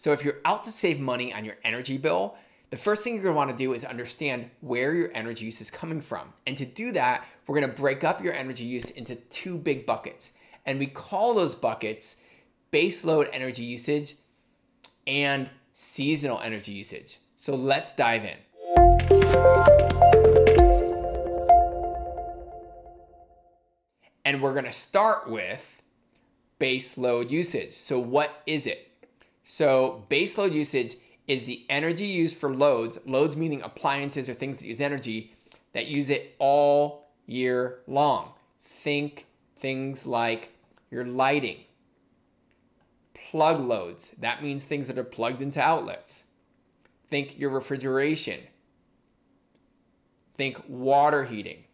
So if you're out to save money on your energy bill, the first thing you're gonna wanna do is understand where your energy use is coming from. And to do that, we're gonna break up your energy use into two big buckets. And we call those buckets baseload energy usage and seasonal energy usage. So let's dive in. And we're gonna start with baseload usage. So what is it? So baseload usage is the energy used for loads meaning appliances or things that use energy, that use it all year long. Think things like your lighting, plug loads, that means things that are plugged into outlets. Think your refrigeration, think water heating.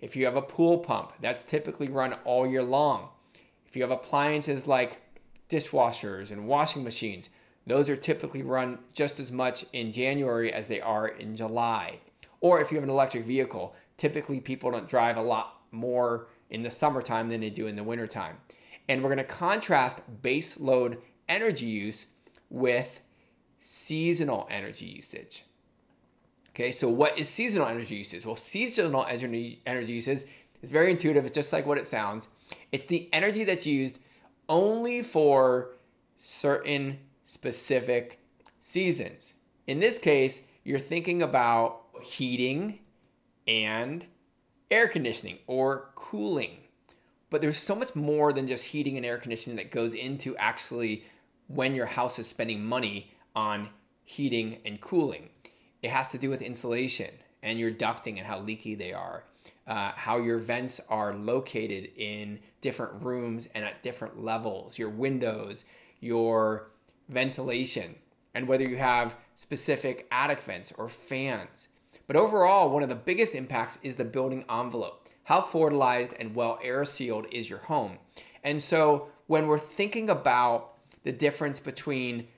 If you have a pool pump, that's typically run all year long. If you have appliances like dishwashers and washing machines, those are typically run just as much in January as they are in July. Or if you have an electric vehicle, typically people don't drive a lot more in the summertime than they do in the wintertime. And we're gonna contrast base load energy use with seasonal energy usage. Okay, so what is seasonal energy usage? Well, seasonal energy usage is very intuitive. It's just like what it sounds. It's the energy that's used only for certain specific seasons. In this case, you're thinking about heating and air conditioning or cooling. But there's so much more than just heating and air conditioning that goes into actually when your house is spending money on heating and cooling. It has to do with insulation and your ducting and how leaky they are, how your vents are located in different rooms and at different levels, your windows, your ventilation, and whether you have specific attic vents or fans. But overall, one of the biggest impacts is the building envelope. How fertilized and well air sealed is your home? And so when we're thinking about the difference between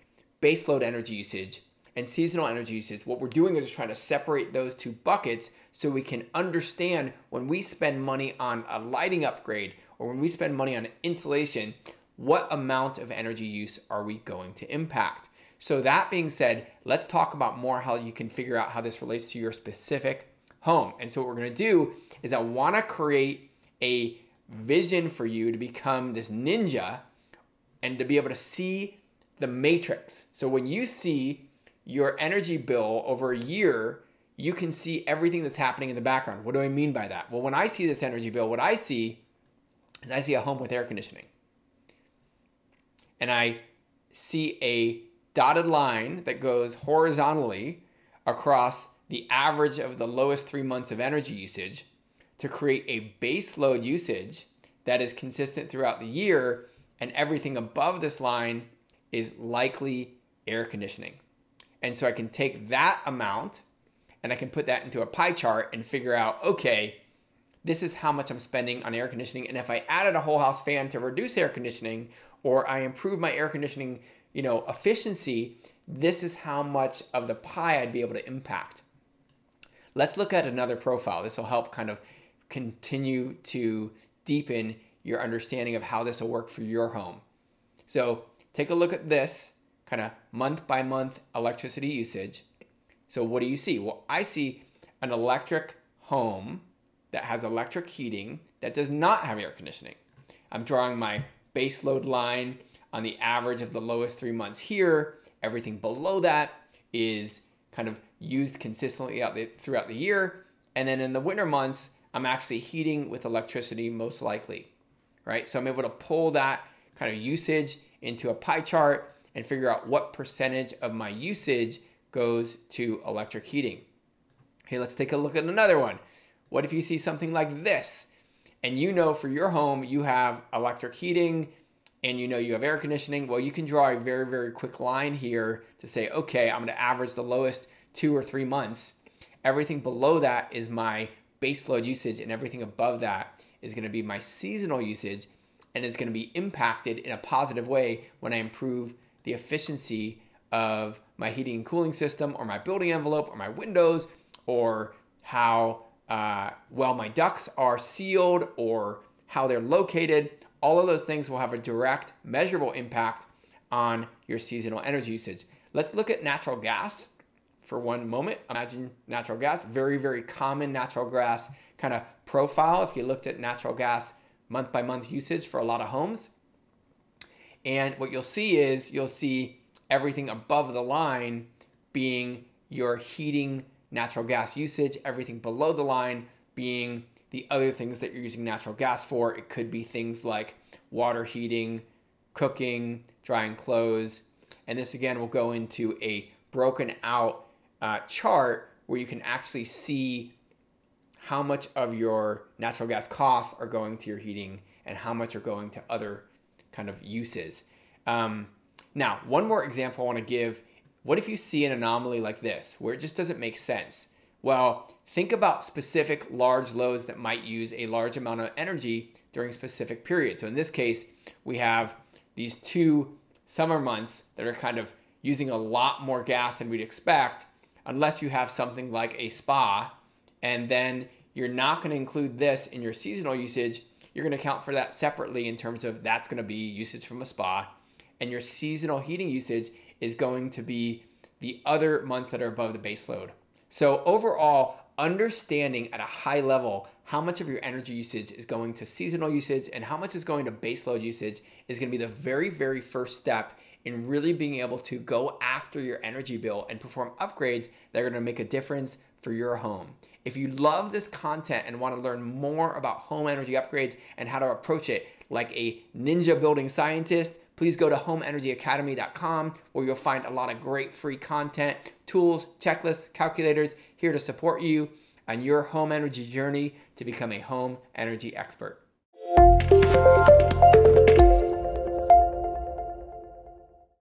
baseload energy usage and seasonal energy usage, what we're doing is trying to separate those two buckets so we can understand when we spend money on a lighting upgrade or when we spend money on insulation, what amount of energy use are we going to impact? So that being said, let's talk about more how you can figure out how this relates to your specific home. And so what we're gonna do is I wanna create a vision for you to become this ninja and to be able to see the matrix. So when you see your energy bill over a year, you can see everything that's happening in the background. What do I mean by that? Well, when I see this energy bill, what I see is I see a home with air conditioning. And I see a dotted line that goes horizontally across the average of the lowest 3 months of energy usage to create a base load usage that is consistent throughout the year, and everything above this line is likely air conditioning. And so I can take that amount and I can put that into a pie chart and figure out, okay, this is how much I'm spending on air conditioning. And if I added a whole house fan to reduce air conditioning, or I improve my air conditioning, efficiency, this is how much of the pie I'd be able to impact. Let's look at another profile. This will help kind of continue to deepen your understanding of how this will work for your home. So take a look at this kind of month by month electricity usage. So what do you see? Well, I see an electric home that has electric heating that does not have air conditioning. I'm drawing my baseload line on the average of the lowest 3 months here. Everything below that is kind of used consistently throughout the year. And then in the winter months, I'm actually heating with electricity most likely, right? So I'm able to pull that kind of usage into a pie chart and figure out what percentage of my usage goes to electric heating. Okay, let's take a look at another one. What if you see something like this? And for your home, you have electric heating and you have air conditioning. Well, you can draw a very, very quick line here to say, okay, I'm gonna average the lowest 2 or 3 months. Everything below that is my baseload usage, and everything above that is gonna be my seasonal usage, and it's gonna be impacted in a positive way when I improve the efficiency of my heating and cooling system or my building envelope or my windows or how well my ducts are sealed or how they're located. All of those things will have a direct measurable impact on your seasonal energy usage. Let's look at natural gas for one moment. Imagine natural gas, very, very common natural gas kind of profile if you looked at natural gas month by month usage for a lot of homes. And what you'll see is you'll see everything above the line being your heating natural gas usage, everything below the line being the other things that you're using natural gas for. It could be things like water heating, cooking, drying clothes. And this again will go into a broken out chart where you can actually see how much of your natural gas costs are going to your heating and how much are going to other kind of uses. Now, one more example I want to give. What if you see an anomaly like this where it just doesn't make sense? Well, think about specific large loads that might use a large amount of energy during specific periods. So in this case, we have these two summer months that are kind of using a lot more gas than we'd expect, unless you have something like a spa, and then you're not going to include this in your seasonal usage. You're going to account for that separately in terms of that's going to be usage from a spa, and your seasonal heating usage is going to be the other months that are above the base load. So overall, understanding at a high level how much of your energy usage is going to seasonal usage and how much is going to base load usage is going to be the very, very first step in really being able to go after your energy bill and perform upgrades that are going to make a difference for your home. If you love this content and want to learn more about home energy upgrades and how to approach it like a ninja building scientist, please go to homeenergyacademy.com, where you'll find a lot of great free content, tools, checklists, calculators here to support you on your home energy journey to become a home energy expert.